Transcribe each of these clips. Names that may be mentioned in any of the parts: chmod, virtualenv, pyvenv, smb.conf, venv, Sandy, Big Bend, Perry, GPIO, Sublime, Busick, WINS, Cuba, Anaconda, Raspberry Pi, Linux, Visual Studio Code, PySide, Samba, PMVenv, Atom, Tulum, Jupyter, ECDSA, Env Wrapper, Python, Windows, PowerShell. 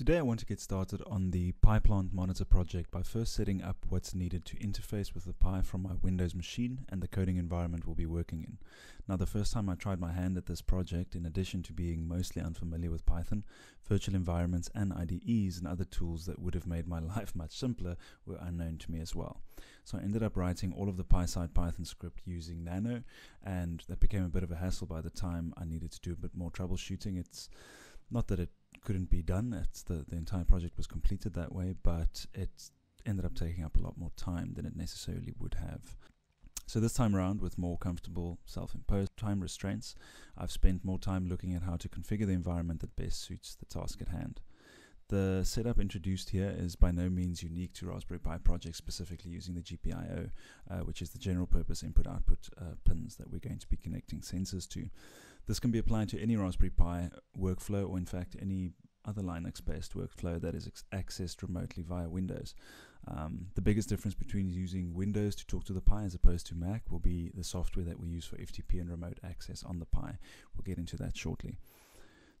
Today I want to get started on the Pi Plant Monitor project by first setting up what's needed to interface with the Pi from my Windows machine and the coding environment we'll be working in. Now, the first time I tried my hand at this project, in addition to being mostly unfamiliar with Python, virtual environments and IDEs and other tools that would have made my life much simpler were unknown to me as well. So I ended up writing all of the PySide Python script using Nano, and that became a bit of a hassle by the time I needed to do a bit more troubleshooting. It's not that it couldn't be done, it's the entire project was completed that way, but it ended up taking up a lot more time than it necessarily would have. So this time around, with more comfortable self-imposed time restraints, I've spent more time looking at how to configure the environment that best suits the task at hand. The setup introduced here is by no means unique to Raspberry Pi projects, specifically using the GPIO, which is the general purpose input-output pins that we're going to be connecting sensors to. This can be applied to any Raspberry Pi workflow, or in fact any other Linux-based workflow that is accessed remotely via Windows. The biggest difference between using Windows to talk to the Pi as opposed to Mac will be the software that we use for FTP and remote access on the Pi. We'll get into that shortly.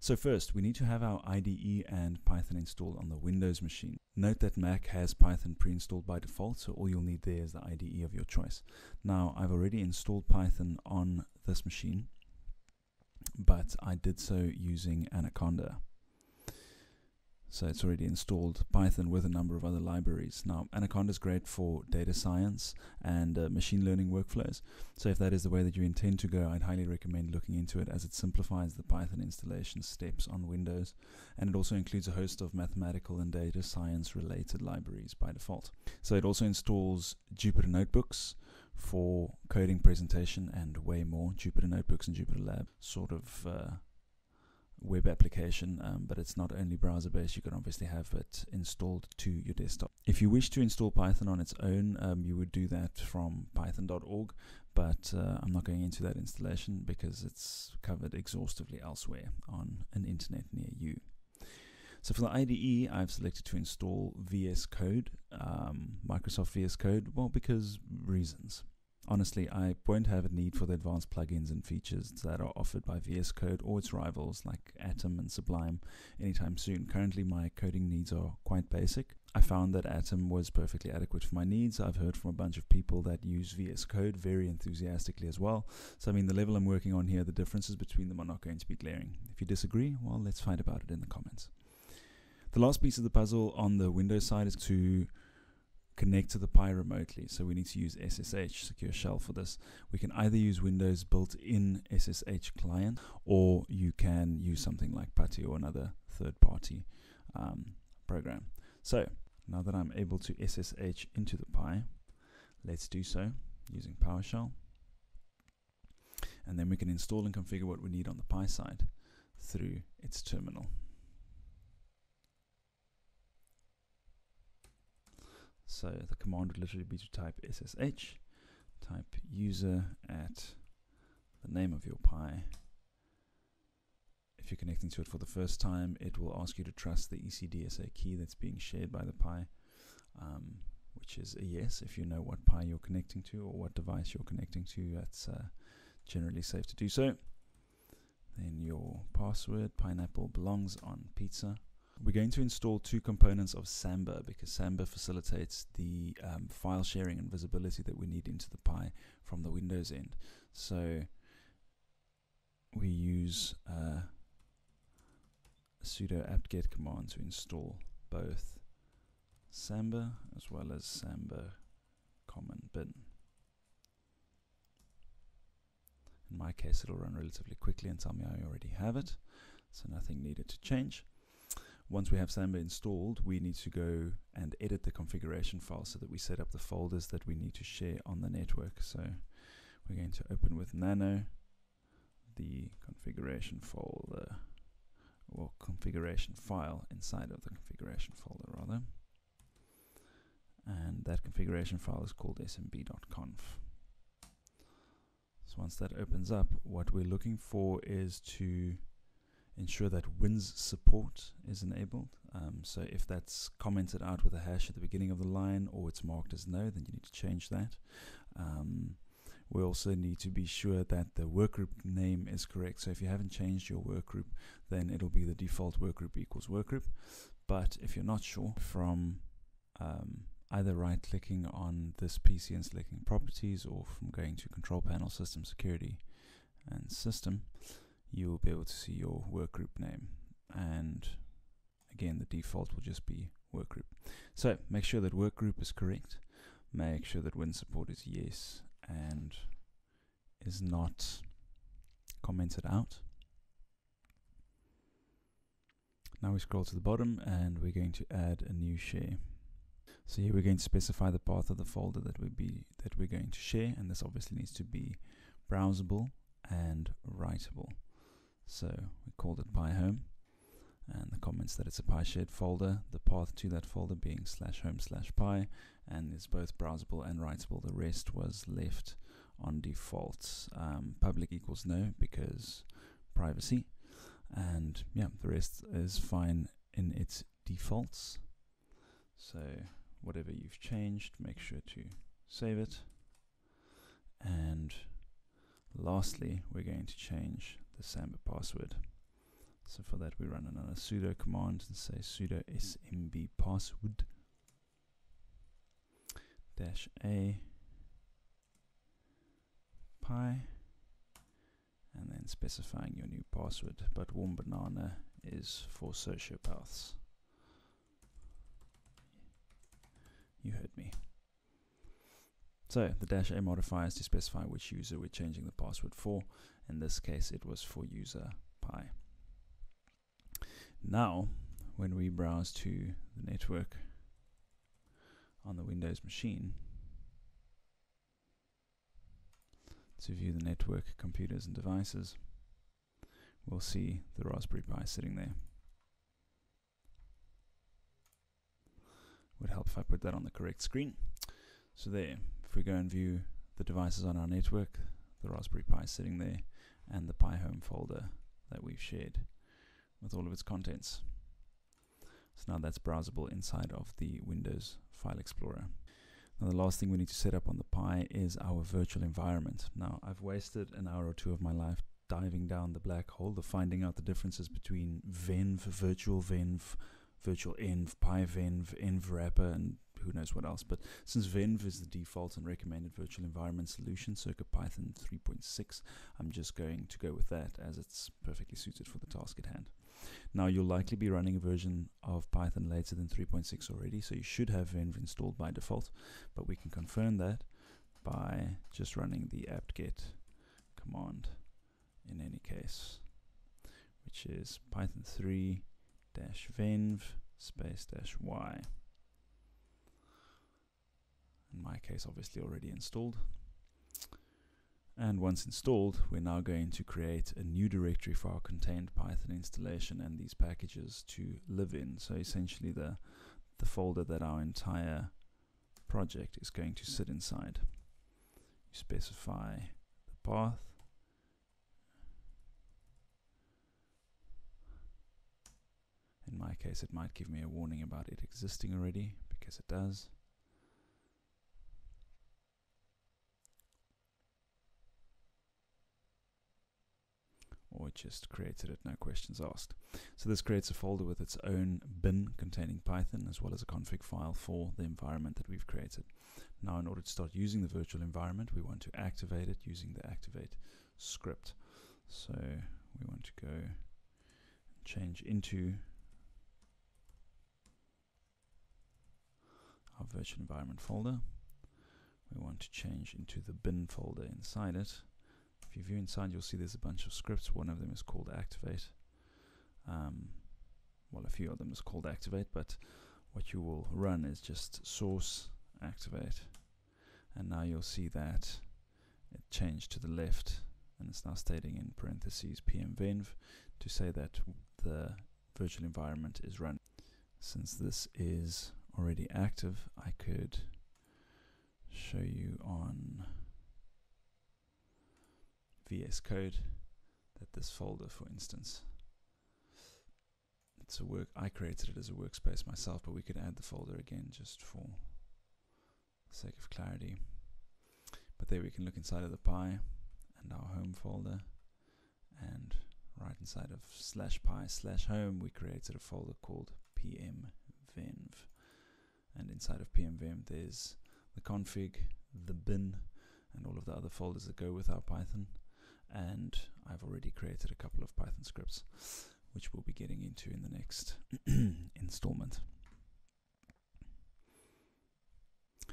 So first, we need to have our IDE and Python installed on the Windows machine. Note that Mac has Python pre-installed by default, so all you'll need there is the IDE of your choice. Now, I've already installed Python on this machine, but I did so using Anaconda. So it's already installed Python with a number of other libraries. Now, Anaconda is great for data science and machine learning workflows. So if that is the way that you intend to go, I'd highly recommend looking into it, as it simplifies the Python installation steps on Windows. And it also includes a host of mathematical and data science related libraries by default. So it also installs Jupyter Notebooks for coding presentation and way more. Jupyter Notebooks and Jupyter Lab, sort of web application, but it's not only browser based. You can obviously have it installed to your desktop. If you wish to install Python on its own, you would do that from python.org, but I'm not going into that installation because it's covered exhaustively elsewhere on an internet near you. So for the IDE, I've selected to install VS Code, Microsoft VS Code, well, because reasons. Honestly, I won't have a need for the advanced plugins and features that are offered by VS Code or its rivals like Atom and Sublime anytime soon. Currently, my coding needs are quite basic. I found that Atom was perfectly adequate for my needs. I've heard from a bunch of people that use VS Code very enthusiastically as well. So, I mean, the level I'm working on here, the differences between them are not going to be glaring. If you disagree, well, let's find about it in the comments. The last piece of the puzzle on the Windows side is to connect to the Pi remotely, so we need to use SSH, Secure Shell, for this. We can either use Windows built-in SSH client, or you can use something like PuTTY or another third-party program. So now that I'm able to SSH into the Pi, let's do so using PowerShell, and then we can install and configure what we need on the Pi side through its terminal. So the command would literally be to type SSH, type user at the name of your Pi. If you're connecting to it for the first time, it will ask you to trust the ECDSA key that's being shared by the Pi, which is a yes if you know what Pi you're connecting to or what device you're connecting to. That's generally safe to do so. Then your password, pineapple belongs on pizza. We're going to install two components of Samba, because Samba facilitates the file sharing and visibility that we need into the Pi from the Windows end. So we use a sudo apt-get command to install both Samba as well as Samba common bin. In my case, it'll run relatively quickly and tell me I already have it, so nothing needed to change. Once we have Samba installed, we need to go and edit the configuration file so that we set up the folders that we need to share on the network. So we're going to open with nano the configuration folder, or configuration file inside of the configuration folder rather, and that configuration file is called smb.conf. So once that opens up, what we're looking for is to ensure that WINS support is enabled. So if that's commented out with a hash at the beginning of the line, or it's marked as no, then you need to change that. we also need to be sure that the workgroup name is correct. So if you haven't changed your workgroup, then it'll be the default workgroup equals workgroup. But if you're not sure, from either right-clicking on this PC and selecting Properties, or from going to Control Panel, System Security, and System, you'll be able to see your workgroup name. And again, the default will just be workgroup. So make sure that workgroup is correct. Make sure that WIN support is yes and is not commented out. Now we scroll to the bottom and we're going to add a new share. So here we're going to specify the path of the folder that we're going to share, and this obviously needs to be browsable and writable. So we called it Pi Home, and the comments that it's a Pi shared folder, the path to that folder being /home/pi, and it's both browsable and writable. The rest was left on default. Public equals no because privacy, and yeah, the rest is fine in its defaults. So whatever you've changed, make sure to save it. And lastly, we're going to change the Samba password. So for that, we run another sudo command and say sudo smb password -a pi, and then specifying your new password. But warm banana is for sociopaths. You heard me. So the -a modifier is to specify which user we're changing the password for. In this case, it was for user pi. Now, when we browse to the network on the Windows machine, to view the network computers and devices, we'll see the Raspberry Pi sitting there. Would help if I put that on the correct screen. So there, if we go and view the devices on our network, the Raspberry Pi is sitting there, and the Pi Home folder that we've shared with all of its contents. So now that's browsable inside of the Windows File Explorer. Now the last thing we need to set up on the Pi is our virtual environment. Now I've wasted an hour or two of my life diving down the black hole of finding out the differences between venv, virtualenv, virtualenv, pyvenv, Env Wrapper, and who knows what else. But since venv is the default and recommended virtual environment solution, circa Python 3.6, I'm just going to go with that as it's perfectly suited for the task at hand. Now you'll likely be running a version of Python later than 3.6 already, so you should have venv installed by default, but we can confirm that by just running the apt-get command in any case, which is python 3 -venv -y. In my case, obviously already installed. And once installed, we're now going to create a new directory for our contained Python installation and these packages to live in. So essentially the folder that our entire project is going to sit inside. You specify the path. In my case, it might give me a warning about it existing already, because it does. Or it just created it, no questions asked. So this creates a folder with its own bin containing Python, as well as a config file for the environment that we've created. Now in order to start using the virtual environment, we want to activate it using the activate script. So we want to go change into our virtual environment folder. We want to change into the bin folder inside it. If you view inside, you'll see there's a bunch of scripts. One of them is called activate. Well, a few of them is called activate, but what you will run is just source activate. And now you'll see that it changed to the left, and it's now stating in parentheses PMVenv to say that the virtual environment is running. Since this is already active, I could show you on VS Code that this folder, for instance, it's a work. I created it as a workspace myself, but we could add the folder again just for the sake of clarity. But there we can look inside of the Pi and our home folder, and right inside of /pi/home we created a folder called PMVenv. And inside of PMVenv there's the config, the bin, and all of the other folders that go with our Python. And I've already created a couple of Python scripts, which we'll be getting into in the next installment.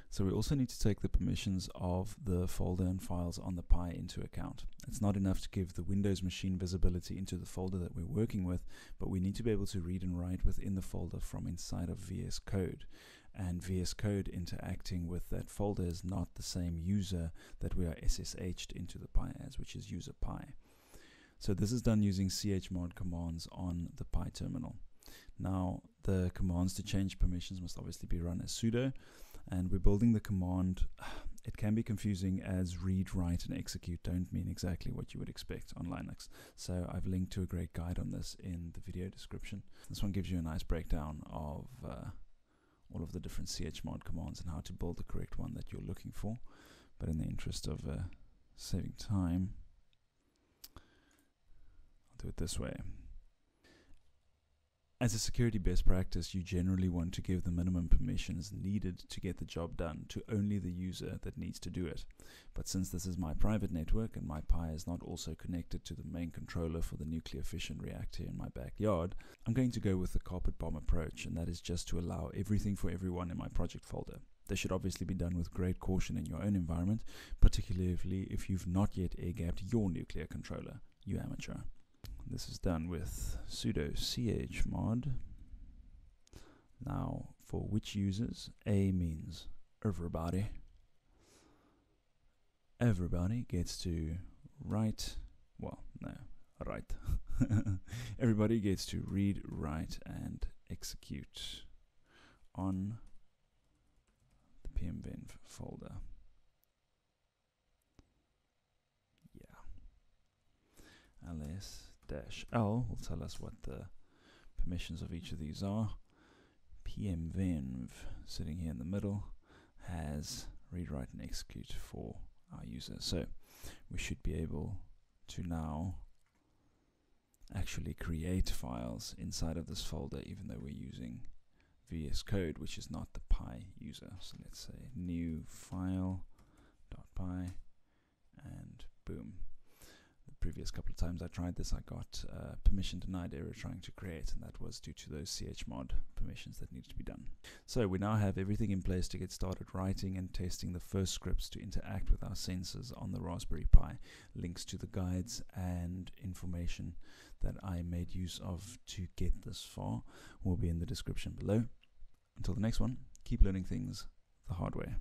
So we also need to take the permissions of the folder and files on the Pi into account. It's not enough to give the Windows machine visibility into the folder that we're working with, but we need to be able to read and write within the folder from inside of VS Code. And VS Code interacting with that folder is not the same user that we are SSH'd into the Pi as, which is user Pi. So this is done using chmod commands on the Pi terminal. Now the commands to change permissions must obviously be run as sudo, and we're building the command. It can be confusing, as read, write and execute don't mean exactly what you would expect on Linux. So I've linked to a great guide on this in the video description. This one gives you a nice breakdown of all of the different chmod commands and how to build the correct one that you're looking for. But in the interest of saving time, I'll do it this way. As a security best practice, you generally want to give the minimum permissions needed to get the job done to only the user that needs to do it. But since this is my private network and my Pi is not also connected to the main controller for the nuclear fission reactor in my backyard, I'm going to go with the carpet bomb approach, and that is just to allow everything for everyone in my project folder. This should obviously be done with great caution in your own environment, particularly if you've not yet air-gapped your nuclear controller, you amateur. This is done with sudo chmod. Now for which users, A means everybody. Everybody gets to write, well, no, write. Everybody gets to read, write and execute on the PMVenv folder. Yeah. ls -l will tell us what the permissions of each of these are. PMVenv, sitting here in the middle, has read, write and execute for our user. So we should be able to now actually create files inside of this folder, even though we're using VS Code, which is not the Pi user. So let's say new file.py, and boom. Previous couple of times I tried this, I got permission denied error trying to create, and that was due to those chmod permissions that needed to be done. So we now have everything in place to get started writing and testing the first scripts to interact with our sensors on the Raspberry Pi. Links to the guides and information that I made use of to get this far will be in the description below. Until the next one, keep learning things the hard way.